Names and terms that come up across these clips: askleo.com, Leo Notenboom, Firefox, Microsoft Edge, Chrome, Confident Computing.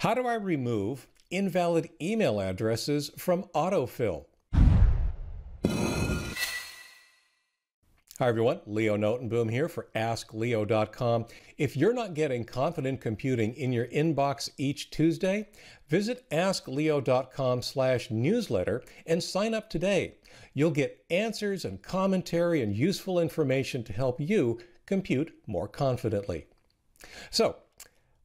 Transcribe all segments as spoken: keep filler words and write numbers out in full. How do I remove invalid email addresses from autofill? Hi everyone, Leo Notenboom here for ask leo dot com. If you're not getting confident computing in your inbox each Tuesday, visit ask leo dot com slash newsletter and sign up today. You'll get answers and commentary and useful information to help you compute more confidently. So,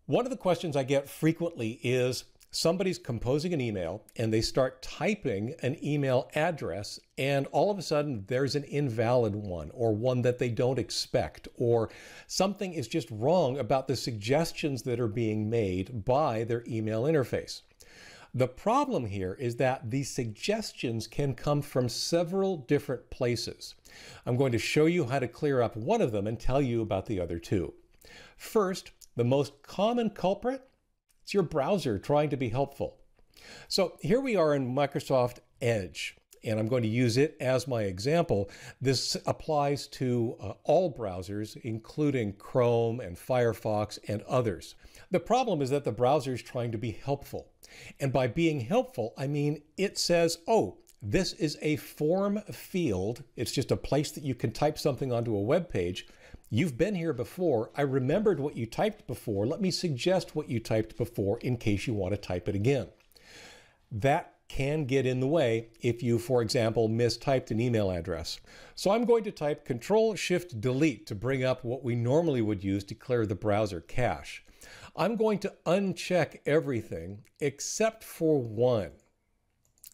one of the questions I get frequently is somebody's composing an email and they start typing an email address and all of a sudden there's an invalid one or one that they don't expect, or something is just wrong about the suggestions that are being made by their email interface. The problem here is that these suggestions can come from several different places. I'm going to show you how to clear up one of them and tell you about the other two. First, the most common culprit, it's your browser trying to be helpful. So here we are in Microsoft Edge, and I'm going to use it as my example. This applies to uh, all browsers, including Chrome and Firefox and others. The problem is that the browser is trying to be helpful. And by being helpful, I mean it says, oh, this is a form field. It's just a place that you can type something onto a web page. You've been here before. I remembered what you typed before. Let me suggest what you typed before in case you want to type it again. That can get in the way if you, for example, mistyped an email address. So I'm going to type control shift delete to bring up what we normally would use to clear the browser cache. I'm going to uncheck everything except for one.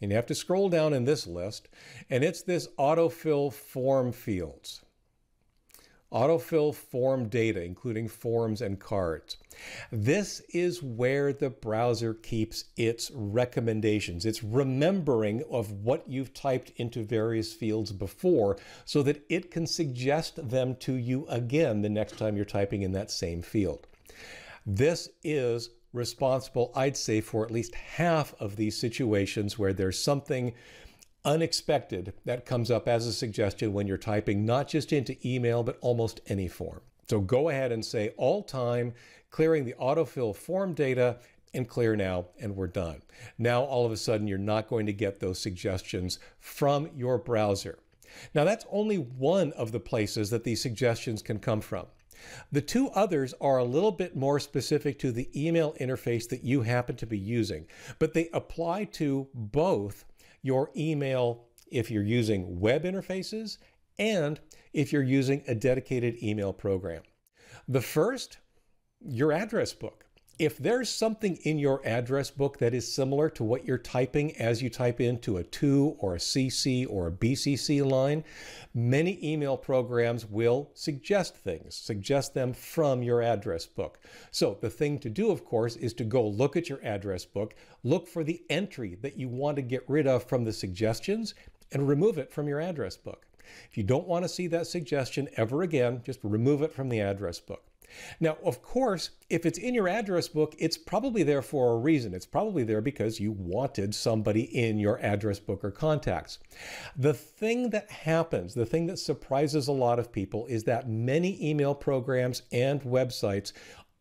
And you have to scroll down in this list, and it's this autofill form fields. Autofill form data, including forms and cards. This is where the browser keeps its recommendations. It's remembering of what you've typed into various fields before so that it can suggest them to you again the next time you're typing in that same field. This is responsible, I'd say, for at least half of these situations where there's something unexpected that comes up as a suggestion when you're typing, not just into email, but almost any form. So go ahead and say all time, clearing the autofill form data, and clear now, and we're done. Now, all of a sudden, you're not going to get those suggestions from your browser. Now, that's only one of the places that these suggestions can come from. The two others are a little bit more specific to the email interface that you happen to be using, but they apply to both your email if you're using web interfaces and if you're using a dedicated email program. The first, your address book. If there's something in your address book that is similar to what you're typing as you type into a to or a C C or a B C C line, many email programs will suggest things, suggest them from your address book. So the thing to do, of course, is to go look at your address book, look for the entry that you want to get rid of from the suggestions, and remove it from your address book. If you don't want to see that suggestion ever again, just remove it from the address book. Now, of course, if it's in your address book, it's probably there for a reason. It's probably there because you wanted somebody in your address book or contacts. The thing that happens, the thing that surprises a lot of people, is that many email programs and websites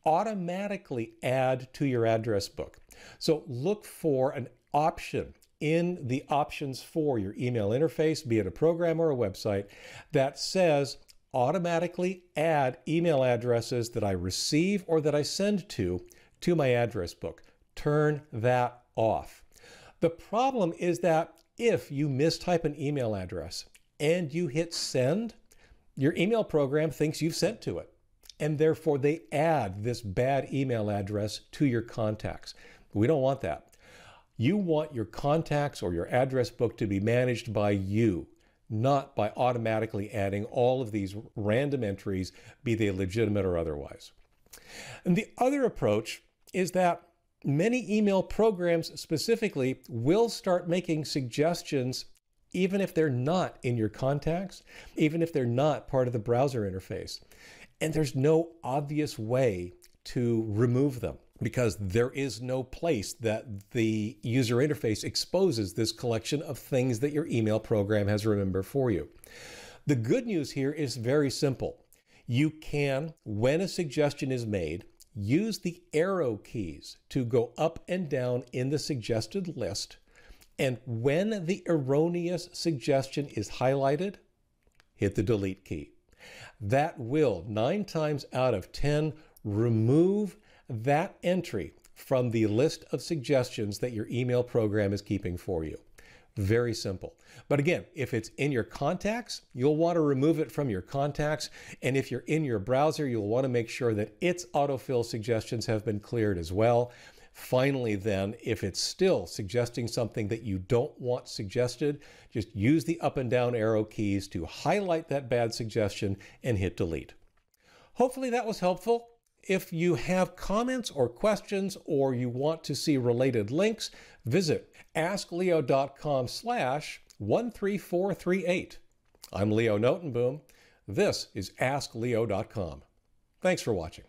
automatically add to your address book. So look for an option in the options for your email interface, be it a program or a website, that says automatically add email addresses that I receive or that I send to to my address book. Turn that off. The problem is that if you mistype an email address and you hit send, your email program thinks you've sent to it, and therefore they add this bad email address to your contacts. We don't want that. You want your contacts or your address book to be managed by you, not by automatically adding all of these random entries, be they legitimate or otherwise. And the other approach is that many email programs specifically will start making suggestions even if they're not in your contacts, even if they're not part of the browser interface. And there's no obvious way to remove them, because there is no place that the user interface exposes this collection of things that your email program has remembered for you. The good news here is very simple. You can, when a suggestion is made, use the arrow keys to go up and down in the suggested list. And when the erroneous suggestion is highlighted, hit the delete key. That will nine times out of ten remove that entry from the list of suggestions that your email program is keeping for you. Very simple. But again, if it's in your contacts, you'll want to remove it from your contacts. And if you're in your browser, you'll want to make sure that its autofill suggestions have been cleared as well. Finally, then, if it's still suggesting something that you don't want suggested, just use the up and down arrow keys to highlight that bad suggestion and hit delete. Hopefully that was helpful. If you have comments or questions, or you want to see related links, visit ask leo dot com slash one three four three eight. I'm Leo Notenboom. This is ask leo dot com. Thanks for watching.